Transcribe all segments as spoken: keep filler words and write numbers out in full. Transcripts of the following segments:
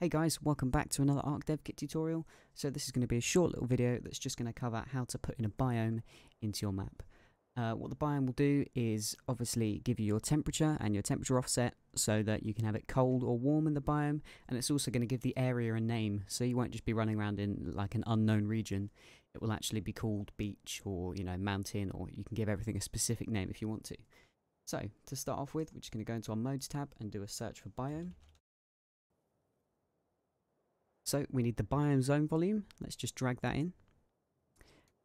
Hey guys, welcome back to another ArcDevKit tutorial. So this is going to be a short little video that's just going to cover how to put in a biome into your map. Uh, what the biome will do is obviously give you your temperature and your temperature offset so that you can have it cold or warm in the biome, and it's also going to give the area a name so you won't just be running around in like an unknown region. It will actually be called beach or, you know, mountain, or you can give everything a specific name if you want to. So to start off with, we're just going to go into our modes tab and do a search for biome. So we need the biome zone volume. Let's just drag that in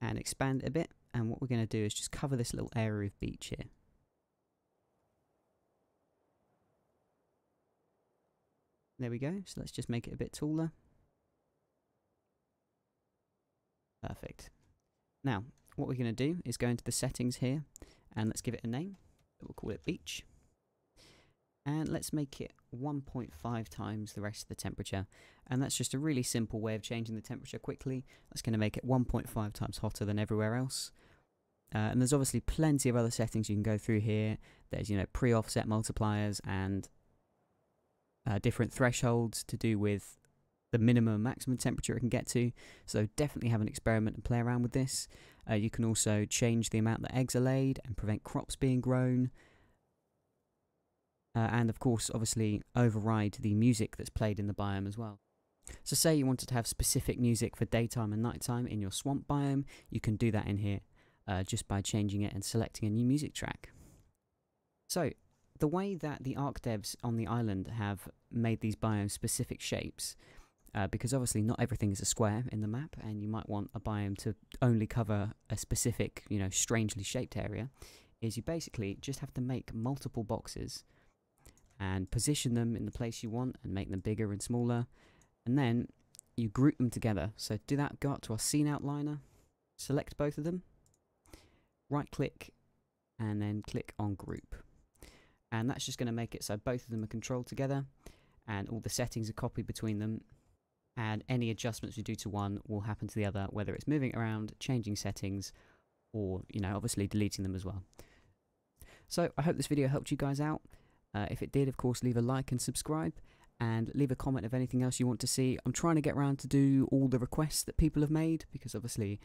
and expand it a bit. And what we're going to do is just cover this little area of beach here. There we go. So let's just make it a bit taller. Perfect. Now, what we're going to do is go into the settings here and let's give it a name. We'll call it beach. And let's make it one point five times the rest of the temperature. And that's just a really simple way of changing the temperature quickly. That's going to make it one point five times hotter than everywhere else. Uh, and there's obviously plenty of other settings you can go through here. There's, you know, pre-offset multipliers and uh, different thresholds to do with the minimum and maximum temperature it can get to. So definitely have an experiment and play around with this. Uh, you can also change the amount that eggs are laid and prevent crops being grown. Uh, and of course, obviously, override the music that's played in the biome as well. So say you wanted to have specific music for daytime and nighttime in your swamp biome, you can do that in here uh, just by changing it and selecting a new music track. So the way that the ARK devs on the island have made these biome specific shapes, uh, because obviously not everything is a square in the map and you might want a biome to only cover a specific, you know, strangely shaped area, is you basically just have to make multiple boxes and position them in the place you want and make them bigger and smaller, and then you group them together. So do that, go up to our scene outliner, select both of them, right click, and then click on group. And that's just going to make it so both of them are controlled together and all the settings are copied between them, and any adjustments you do to one will happen to the other, whether it's moving around, changing settings, or, you know, obviously deleting them as well. So I hope this video helped you guys out. Uh, if it did, of course, leave a like and subscribe, and leave a comment of anything else you want to see. I'm trying to get around to do all the requests that people have made, because obviously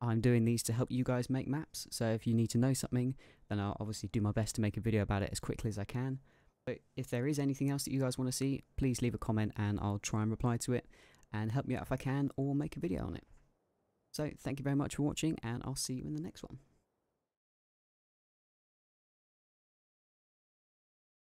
I'm doing these to help you guys make maps. So if you need to know something, then I'll obviously do my best to make a video about it as quickly as I can. But if there is anything else that you guys want to see, please leave a comment and I'll try and reply to it and help me out if I can, or make a video on it. So thank you very much for watching, and I'll see you in the next one.